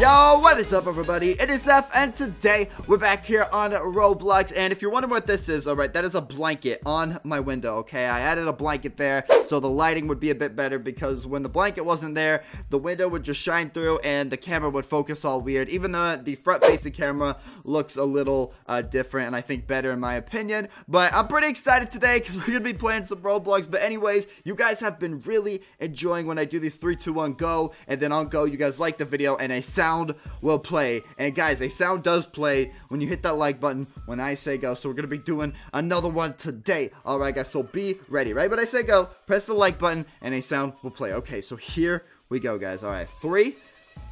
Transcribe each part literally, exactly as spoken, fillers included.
Yo, what is up, everybody? It is Zeph, and today we're back here on Roblox. And if you're wondering what this is, all right, that is a blanket on my window, okay? I added a blanket there so the lighting would be a bit better, because when the blanket wasn't there, the window would just shine through and the camera would focus all weird, even though the front-facing camera looks a little uh, different and I think better in my opinion. But I'm pretty excited today because we're going to be playing some Roblox. But anyways, you guys have been really enjoying when I do these three, two, one, go, and then on go, you guys like the video, and I sound will play. And guys, a sound does play when you hit that like button when I say go. So we're gonna be doing another one today. All right, guys, so be ready. Right when I say go, press the like button and a sound will play. Okay, so here we go, guys. All right, three,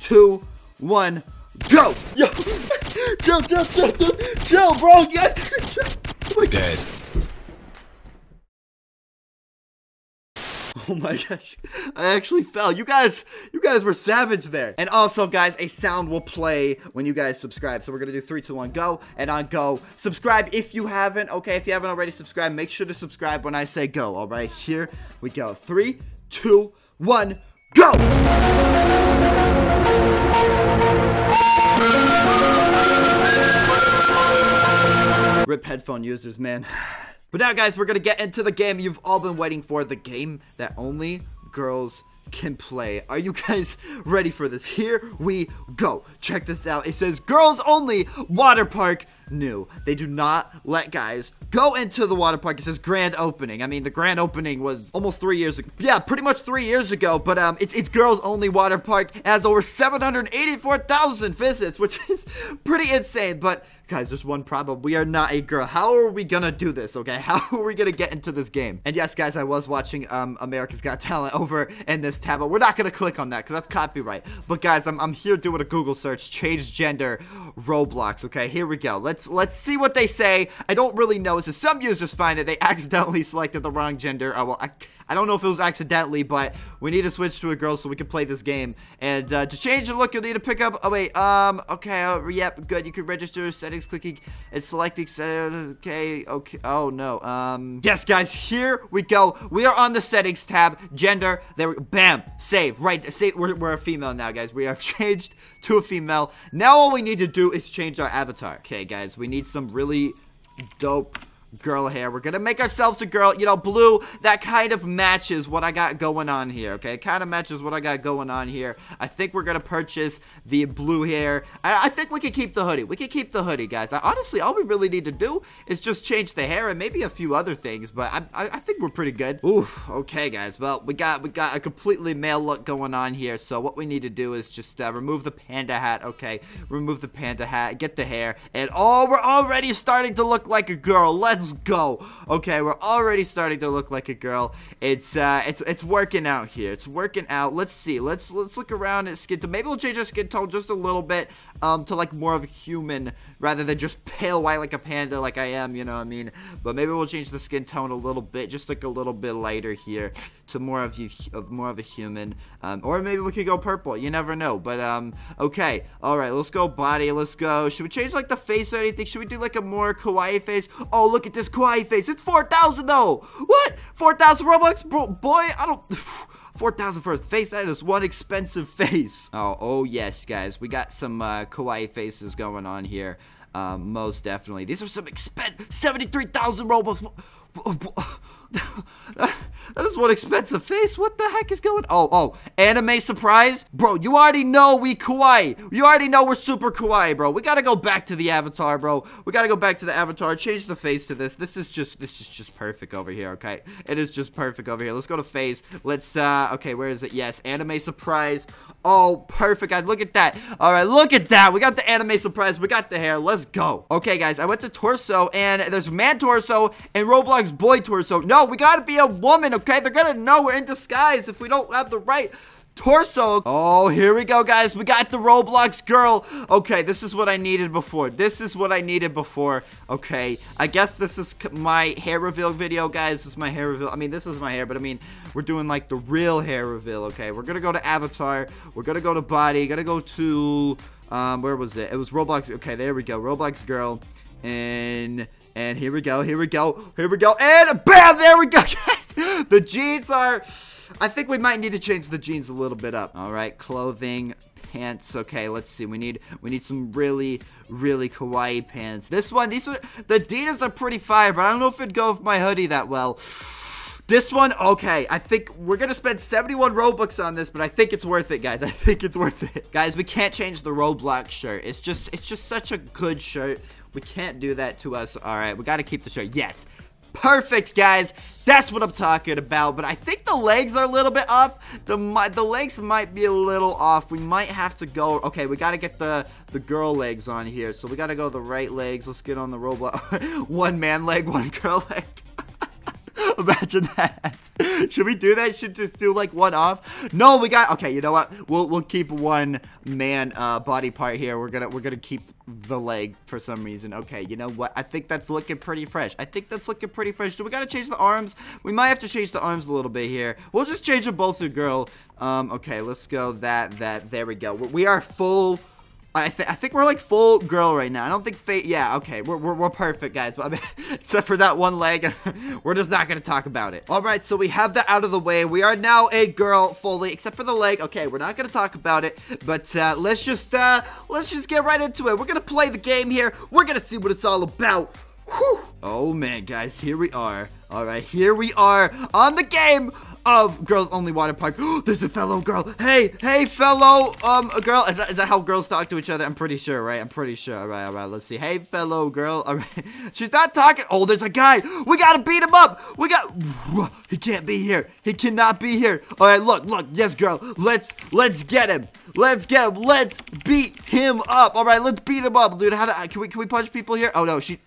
two, one, go. Yo, chill, chill, chill, chill, chill, bro. Yes, we're dead. Oh my gosh, I actually fell. You guys, you guys were savage there. And also, guys, a sound will play when you guys subscribe. So we're gonna do three, two, one, go, and on go. Subscribe if you haven't. Okay, if you haven't already subscribed, make sure to subscribe when I say go. All right, here we go. Three, two, one, go. Rip headphone users, man. But now, guys, we're going to get into the game you've all been waiting for, the game that only girls can play. Are you guys ready for this? Here we go. Check this out. It says, Girls Only Water Park New. They do not let guys go into the water park. It says grand opening. I mean, the grand opening was almost three years ago. Yeah, pretty much three years ago, but um, it's, it's Girls Only Water Park. It has over seven hundred eighty-four thousand visits, which is pretty insane, but guys, there's one problem. We are not a girl. How are we gonna do this, okay? How are we gonna get into this game? And yes, guys, I was watching um, America's Got Talent over in this tab, but we're not gonna click on that, because that's copyright. But guys, I'm, I'm here doing a Google search, change gender, Roblox, okay? Here we go. Let's, let's see what they say. I don't really know. So some users find that they accidentally selected the wrong gender. Oh, well, I, I don't know if it was accidentally, but we need to switch to a girl so we can play this game. And uh, to change the look, you'll need to pick up. Oh wait, um, okay, oh, yep, good. You can register settings, clicking and selecting. Okay, okay. Oh no. Um, yes, guys, here we go. We are on the settings tab. Gender. There. We, bam. Save. Right. Save. We're, we're a female now, guys. We have changed to a female. Now all we need to do is change our avatar. Okay, guys, we need some really dope girl hair. We're gonna make ourselves a girl, you know, blue. That kind of matches what I got going on here, okay? It kind of matches what I got going on here. I think we're gonna purchase the blue hair. I, I think we can keep the hoodie. We can keep the hoodie, guys. I, honestly, all we really need to do is just change the hair and maybe a few other things, but I, I, I think we're pretty good. Ooh, okay, guys. Well, we got we got a completely male look going on here, so what we need to do is just uh, remove the panda hat, okay? Remove the panda hat, get the hair, and oh, we're already starting to look like a girl. Let's Let's go. Okay, we're already starting to look like a girl. It's uh, it's it's working out here. It's working out. Let's see. Let's let's look around at skin tone. Maybe we'll change our skin tone just a little bit, um, to like more of a human rather than just pale white like a panda, like I am. You know what I mean? But maybe we'll change the skin tone a little bit, just like a little bit lighter here, to more of you, of more of a human. Um, or maybe we could go purple. You never know. But um, okay. All right. Let's go body. Let's go. Should we change like the face or anything? Should we do like a more kawaii face? Oh, look at this kawaii face. It's four thousand though. What? four thousand Robux? Bro, boy, I don't... four thousand for a face. That is one expensive face. Oh, oh yes, guys. We got some uh, kawaii faces going on here. Um, most definitely. These are some expensive... seventy-three thousand Robux. That is one expensive face. What the heck is going? Oh, oh, anime surprise, bro. You already know we kawaii. You already know we're super kawaii, bro. We gotta go back to the avatar, bro. We gotta go back to the avatar. Change the face to this. This is just, this is just perfect over here. Okay, it is just perfect over here. Let's go to face. Let's. uh Okay, where is it? Yes, anime surprise. Oh, perfect, guys. Look at that. All right, look at that. We got the anime surprise. We got the hair. Let's go. Okay, guys. I went to torso, and there's man torso and Roblox boy torso. No, we gotta be a woman, okay? They're gonna know we're in disguise if we don't have the right torso. Oh, here we go, guys. We got the Roblox girl. Okay, this is what I needed before. This is what I needed before. Okay, I guess this is my hair reveal video, guys. This is my hair reveal. I mean, this is my hair, but I mean, we're doing like the real hair reveal, okay? We're gonna go to avatar. We're gonna go to body. Gonna go to, um, where was it? It was Roblox. Okay, there we go. Roblox girl. And... And here we go, here we go, here we go, and bam, there we go, guys. The jeans are, I think we might need to change the jeans a little bit up. All right, clothing, pants. Okay, let's see. We need we need some really, really kawaii pants. This one, these are the Adidas are pretty fire, but I don't know if it'd go with my hoodie that well. This one, okay, I think we're gonna spend seventy-one Robux on this, but I think it's worth it, guys. I think it's worth it. Guys, we can't change the Roblox shirt. It's just, it's just such a good shirt. We can't do that to us. All right, we gotta keep the shirt. Yes. Perfect, guys. That's what I'm talking about. But I think the legs are a little bit off. The the legs might be a little off. We might have to go. Okay, we got to get the, the girl legs on here. So we got to go the right legs. Let's get on the Roblox. One man leg, one girl leg. Imagine that. Should we do that? Should just do like one off? No, we got. Okay, you know what? We'll we'll keep one man uh, body part here. We're gonna we're gonna keep the leg for some reason. Okay, you know what? I think that's looking pretty fresh. I think that's looking pretty fresh. Do we gotta change the arms? We might have to change the arms a little bit here. We'll just change them both to girl. Um, okay, let's go that that. There we go. We are full. I, th I think we're like full girl right now. I don't think fate. Yeah, okay, we're, we're, we're perfect, guys. But I mean, except for that one leg, we're just not gonna talk about it. All right, so we have that out of the way. We are now a girl fully, except for the leg. Okay, we're not gonna talk about it. But uh, let's just uh, let's just get right into it. We're gonna play the game here. We're gonna see what it's all about. Whew. Oh man, guys, here we are. All right, here we are on the game of Girls Only Water Park. There's a fellow girl. Hey, hey, fellow um, girl. Is that, is that how girls talk to each other? I'm pretty sure, right? I'm pretty sure. All right, all right. Let's see. Hey, fellow girl. All right. She's not talking. Oh, there's a guy. We got to beat him up. We got. He can't be here. He cannot be here. All right, look, look. Yes, girl. Let's, let's get him. Let's get him. Let's beat him up. All right, let's beat him up, dude. How do, can we, can we punch people here? Oh, no, she.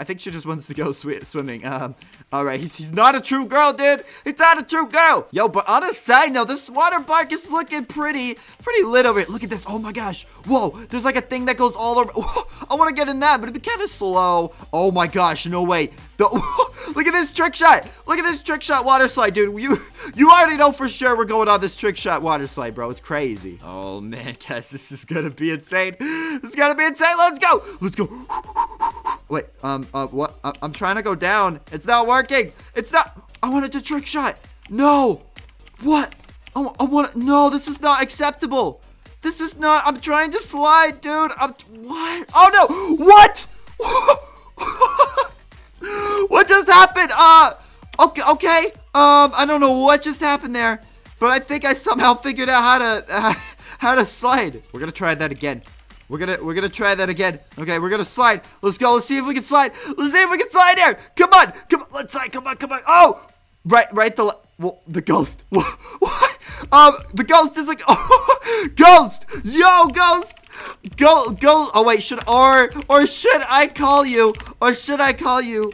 I think she just wants to go sw swimming. Um, all right, he's, he's not a true girl, dude. He's not a true girl. Yo, but on a side note, this water park is looking pretty, pretty lit over here. Look at this. Oh my gosh. Whoa, there's like a thing that goes all over. I want to get in that, but it'd be kind of slow. Oh my gosh, no way. The Look at this trick shot. Look at this trick shot water slide, dude. You, you already know for sure we're going on this trick shot water slide, bro. It's crazy. Oh man, guys, this is gonna be insane. It's gonna be insane. Let's go. Let's go. Wait, um, uh, what? I I'm trying to go down. It's not working. It's not. I wanted to trick shot. No. What? I, I want. No, this is not acceptable. This is not. I'm trying to slide, dude. I'm. What? Oh no. What? What just happened? Uh. Okay. Okay. Um. I don't know what just happened there, but I think I somehow figured out how to uh, how to slide. We're gonna try that again. We're gonna, we're gonna try that again. Okay, we're gonna slide. Let's go. Let's see if we can slide. Let's see if we can slide here. Come on, come on. Let's slide. Come on, come on. Oh, right, right. The, well, the ghost. What? What? Um, the ghost is like, oh, ghost. Yo, ghost. Go, go. Oh wait, should or or should I call you? Or should I call you,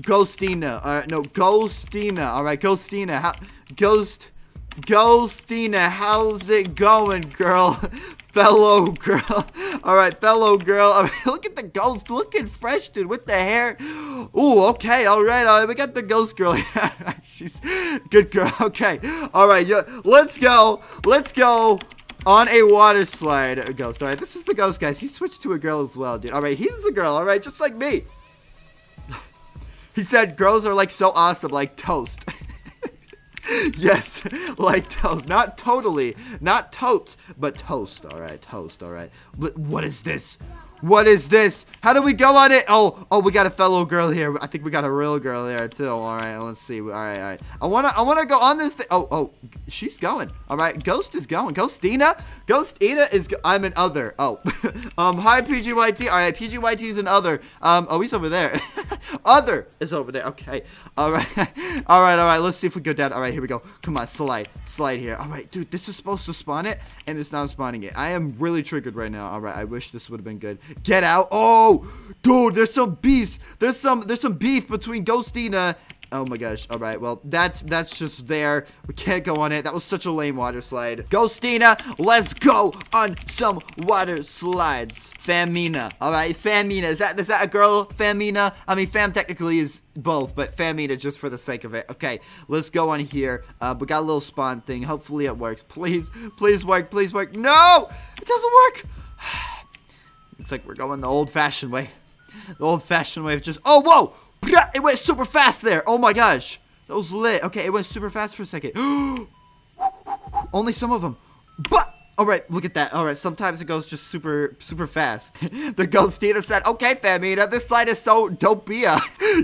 Ghostina? All right, no, Ghostina. All right, Ghostina. How, ghost, Ghostina. How's it going, girl? Fellow girl. All right, fellow girl. All right, look at the ghost looking fresh, dude, with the hair. Ooh, okay. All right, all right. We got the ghost girl. She's good girl. Okay. All right, yeah, let's go. Let's go on a water slide. Ghost. All right, this is the ghost, guys. He switched to a girl as well, dude. All right, he's a girl. All right, just like me. He said girls are like so awesome, like toast. Yes, like toast. Not totally, not totes, but toast. All right, toast. All right. But what is this? What is this? How do we go on it? Oh, oh, we got a fellow girl here. I think we got a real girl there too. All right, let's see. All right, all right. I wanna, I wanna go on this thing. Oh, oh, she's going. All right, Ghost is going. Ghostina, Ghostina is. Go I'm an other. Oh, um, hi P G Y T. All right, P G Y T is an other. Um, oh, he's over there. Other is over there. Okay. All right. All right. All right. Let's see if we go down. All right. Here we go. Come on. Slide. Slide here. All right, dude. This is supposed to spawn it, and it's not spawning it. I am really triggered right now. All right. I wish this would have been good. Get out. Oh, dude. There's some beef. There's some. There's some beef between Ghostina. Oh my gosh. All right. Well, that's that's just there. We can't go on it. That was such a lame water slide. Ghostina, let's go on some water slides. Famina. All right. Famina. Is that is that a girl? Famina. I mean, fam technically is both, but Famina just for the sake of it. Okay. Let's go on here. Uh, we got a little spawn thing. Hopefully it works. Please, please work. Please work. No, it doesn't work. It's like we're going the old-fashioned way. The old-fashioned way of just. Oh, whoa. It went super fast there. Oh my gosh. That was lit. Okay, it went super fast for a second. Only some of them. But All right, look at that. All right, sometimes it goes just super, super fast. The Ghostina said, okay, Famina, this site is so dopia.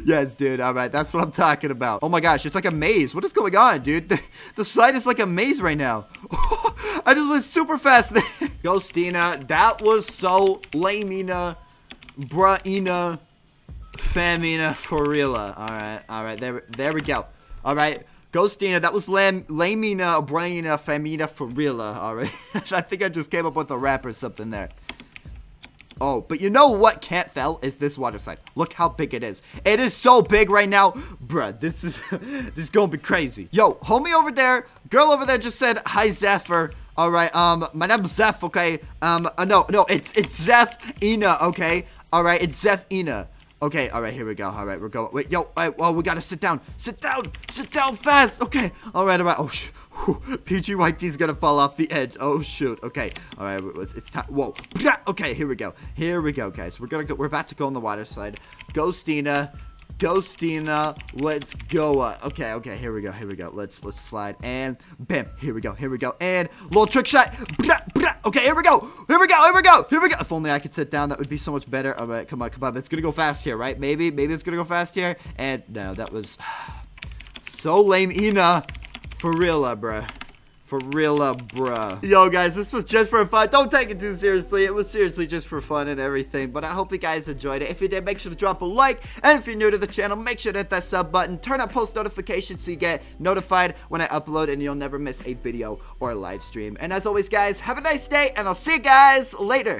Yes, dude. All right, that's what I'm talking about. Oh my gosh, it's like a maze. What is going on, dude? The, the site is like a maze right now. I just went super fast. Ghostina, that was so lamina, braina, Famina, for reala. All right, all right, there, there we go. All right. Ghostina, that was Lam Lamina, Braina, Famina, Farilla, alright. I think I just came up with a rap or something there. Oh, but you know what can't fail is this water slide. Look how big it is. It is so big right now. Bruh, this is, this is gonna be crazy. Yo, homie over there, girl over there just said, hi, Zephyr. Alright, um, my name's Zeph, okay? Um, uh, no, no, it's, it's Zephina, okay? Alright, it's Zephina. Okay, all right, here we go. All right, we're going. Wait, yo, all right, well, we gotta sit down. Sit down, sit down fast. Okay, all right, all right. Oh, shoot. P G Y T's gonna fall off the edge. Oh, shoot. Okay, all right, it's, it's time. Whoa. Okay, here we go. Here we go, guys. We're gonna go. We're about to go on the water slide. Ghostina, Ghostina, let's go. Uh, okay, okay, here we go. Here we go. Let's let's slide and bam. Here we go. Here we go. And little trick shot. Okay, here we go. Here we go. Here we go. Here we go. If only I could sit down, that would be so much better. All right, come on, come on. It's gonna go fast here, right? Maybe, maybe it's gonna go fast here. And no, that was so lame, Ina. For reala, bruh. For reala, bruh. Yo, guys, this was just for fun. Don't take it too seriously. It was seriously just for fun and everything. But I hope you guys enjoyed it. If you did, make sure to drop a like. And if you're new to the channel, make sure to hit that sub button. Turn on post notifications so you get notified when I upload. And you'll never miss a video or a live stream. And as always, guys, have a nice day. And I'll see you guys later.